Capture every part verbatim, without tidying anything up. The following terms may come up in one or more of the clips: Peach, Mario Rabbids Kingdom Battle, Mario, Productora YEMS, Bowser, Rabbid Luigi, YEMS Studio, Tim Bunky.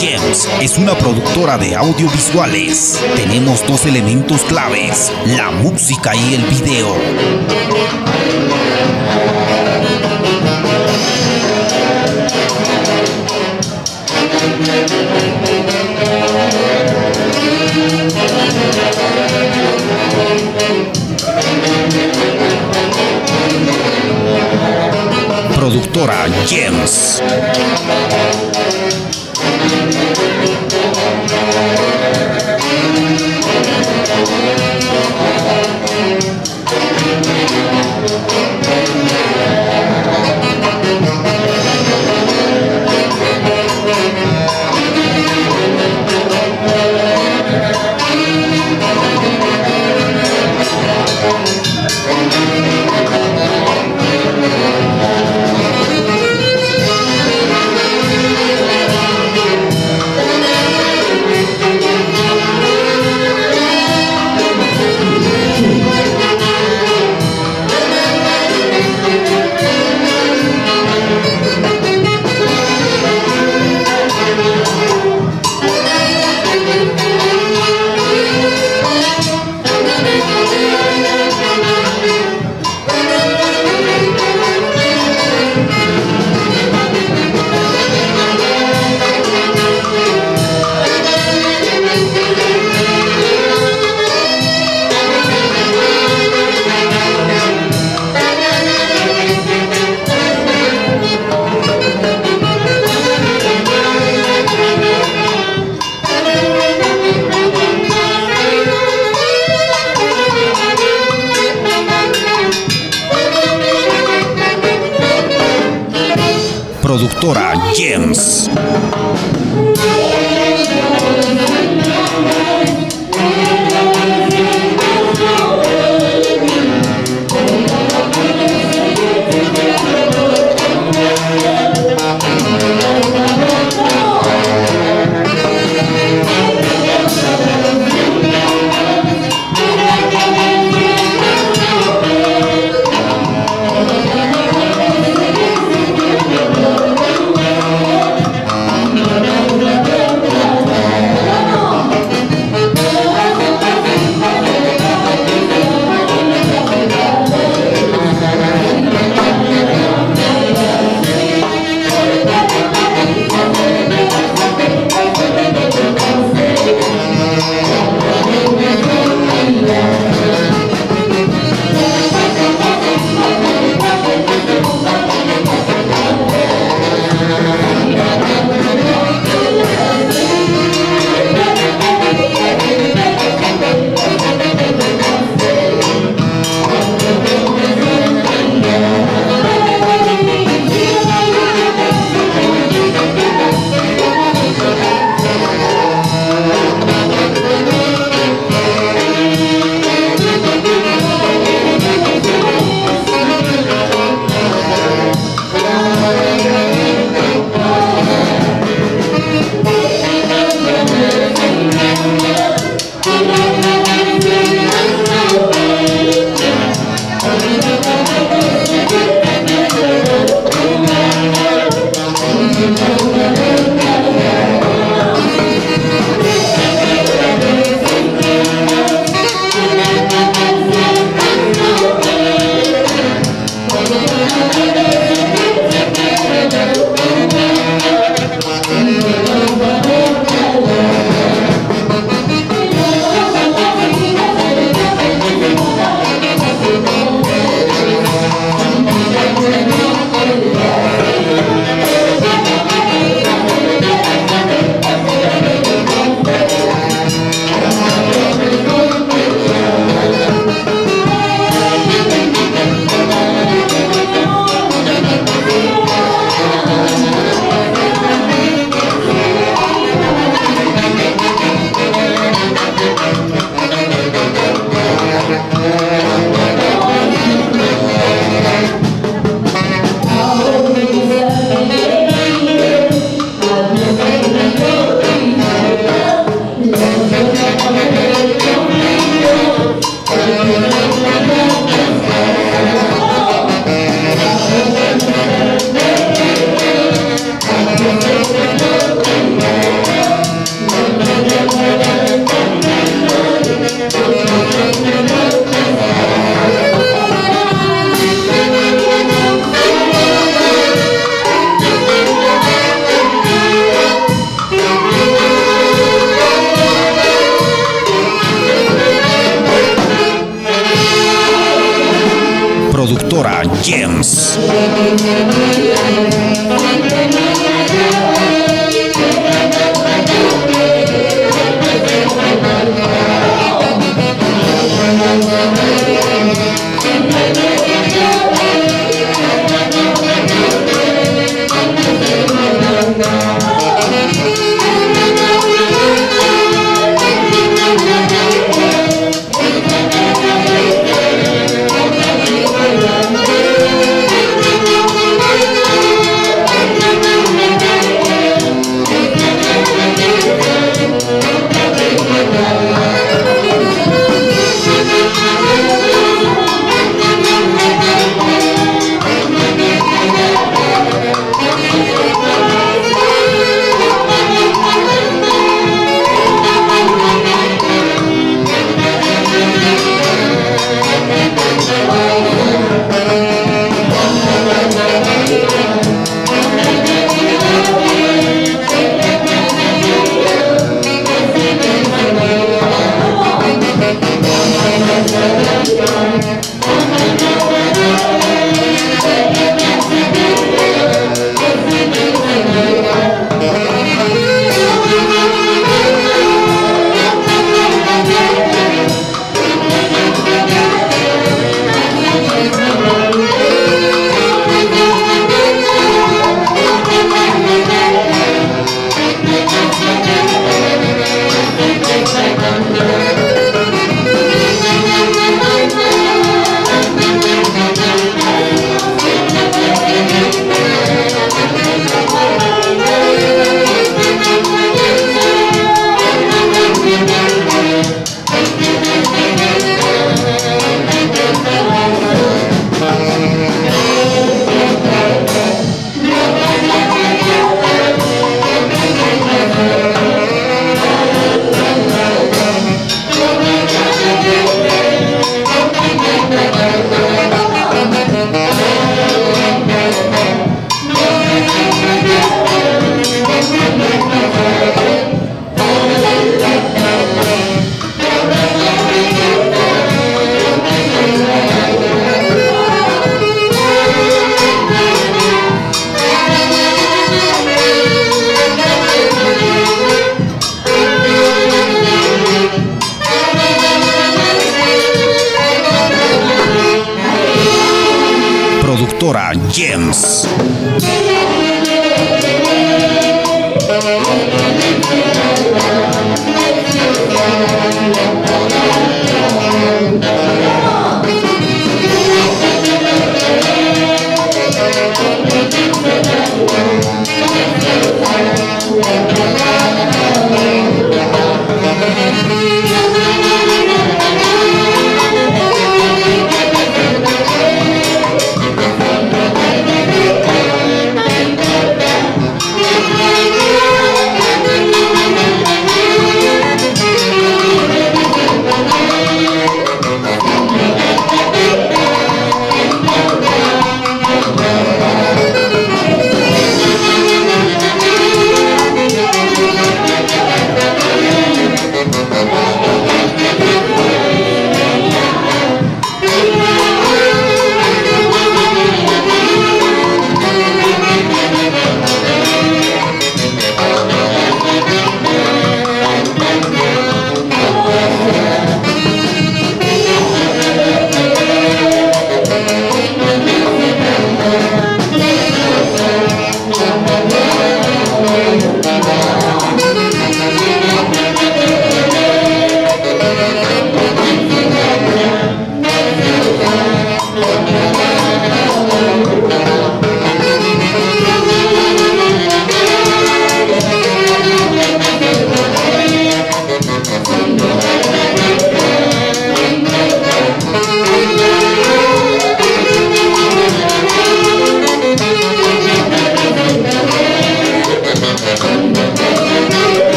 YEMS es una productora de audiovisuales. Tenemos dos elementos claves: la música y el video. Productora YEMS. Productora YEMS. YEMS. Productora YEMS.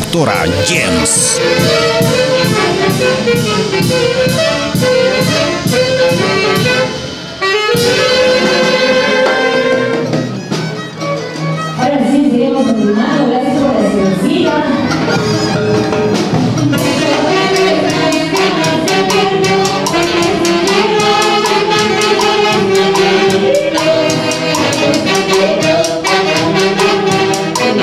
Productora YEMS. Ahora sí seguimos animando, gracias por la sencilla. We'll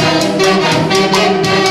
be right back.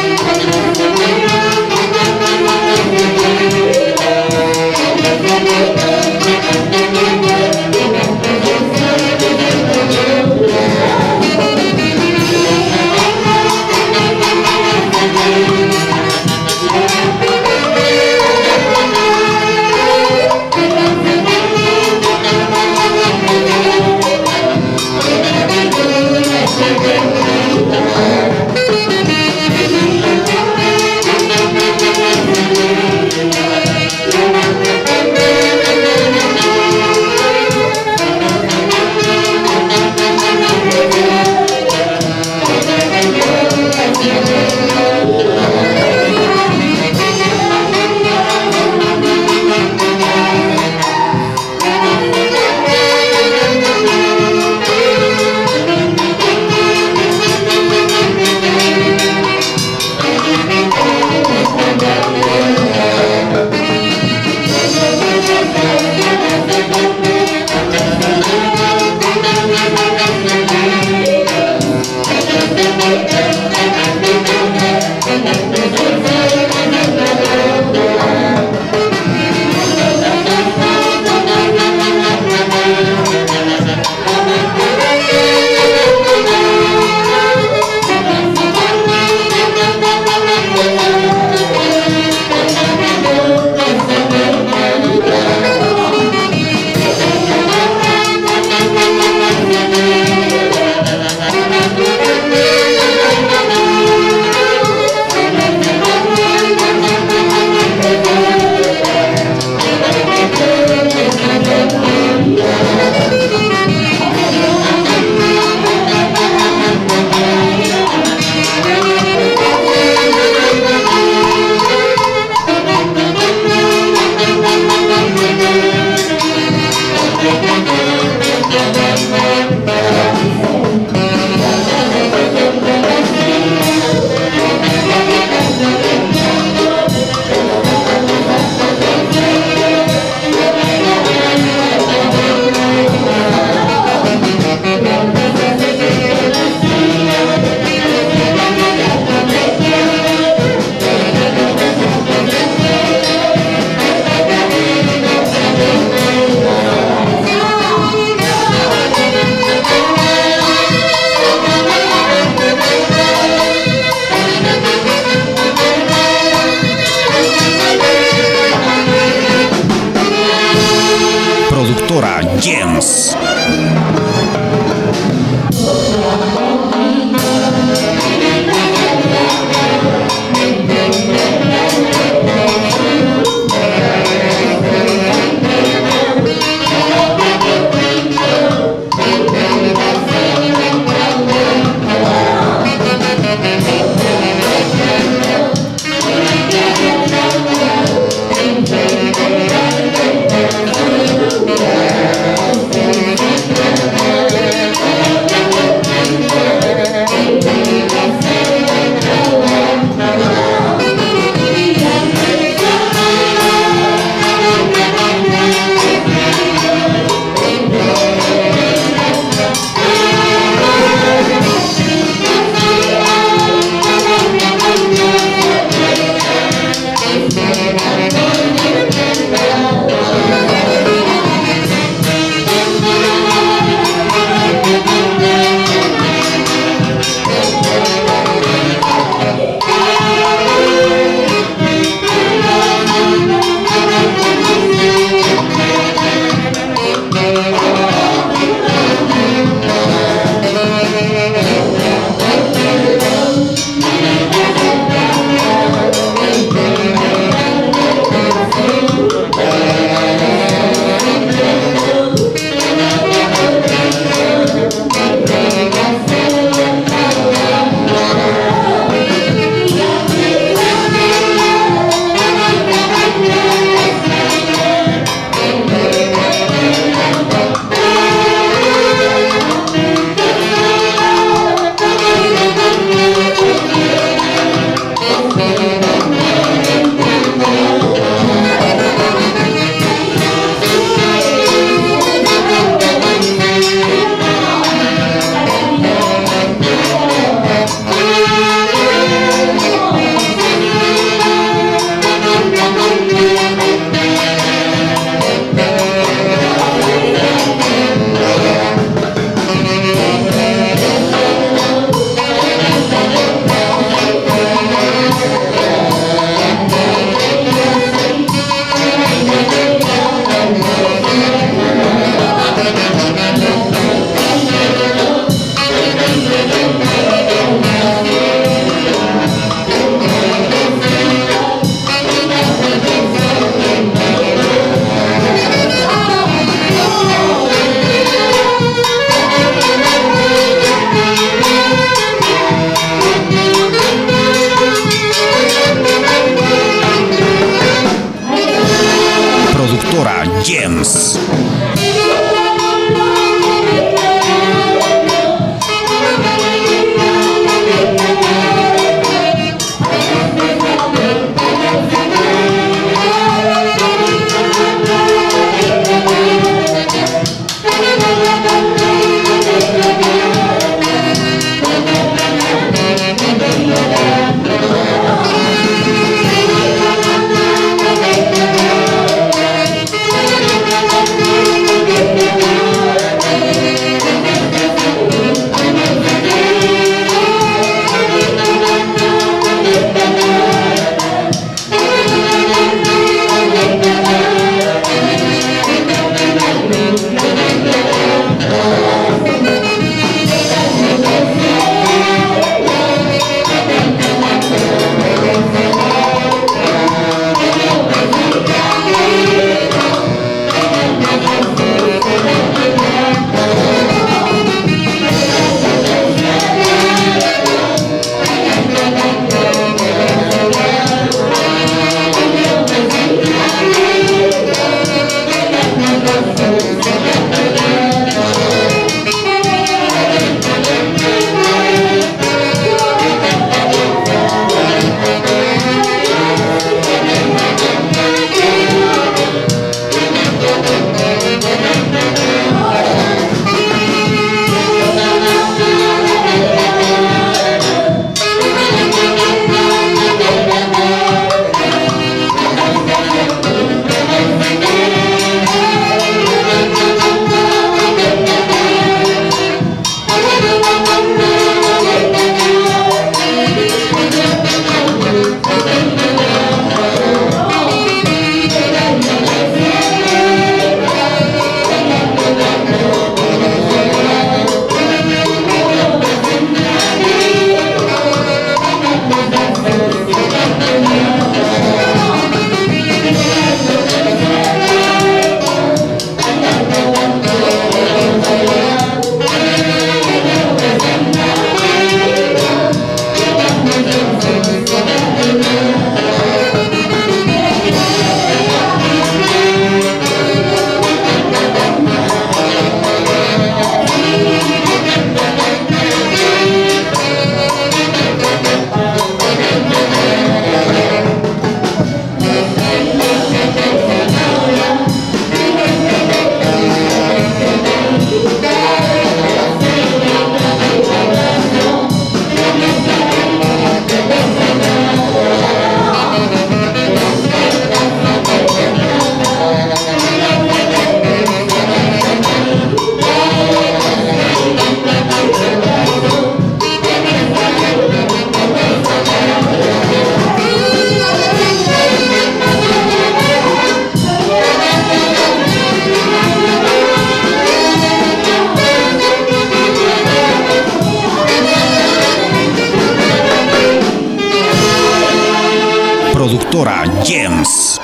Productora YEMS.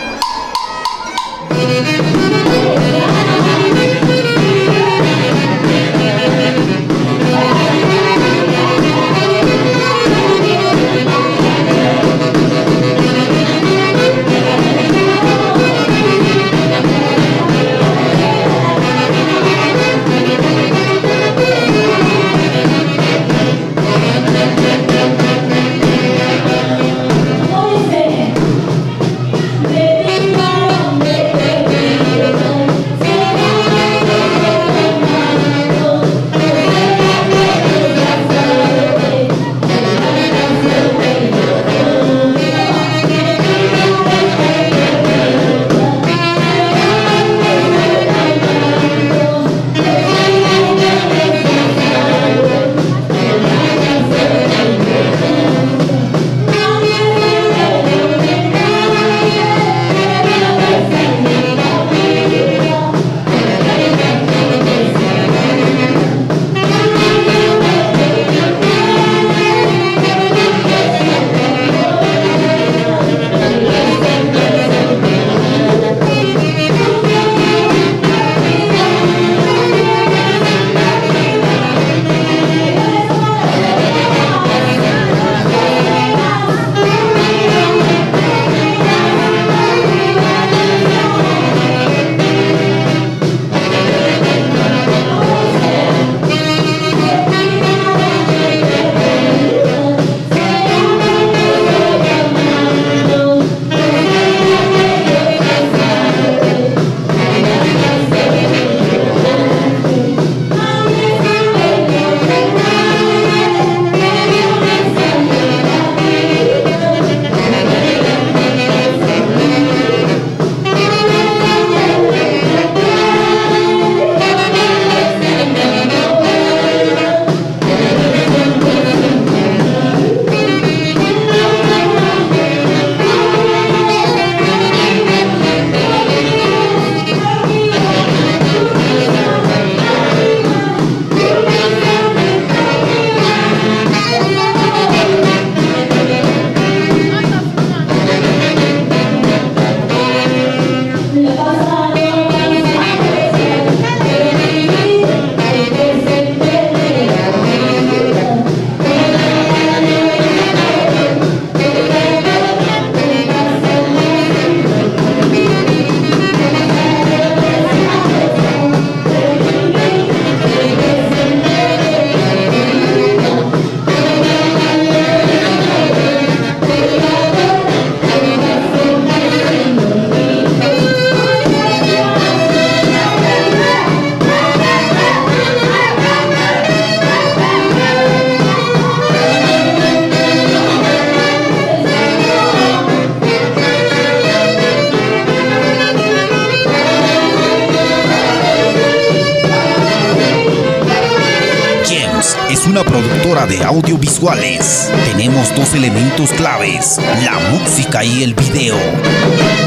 Es una productora de audiovisuales. Tenemos dos elementos claves: la música y el video.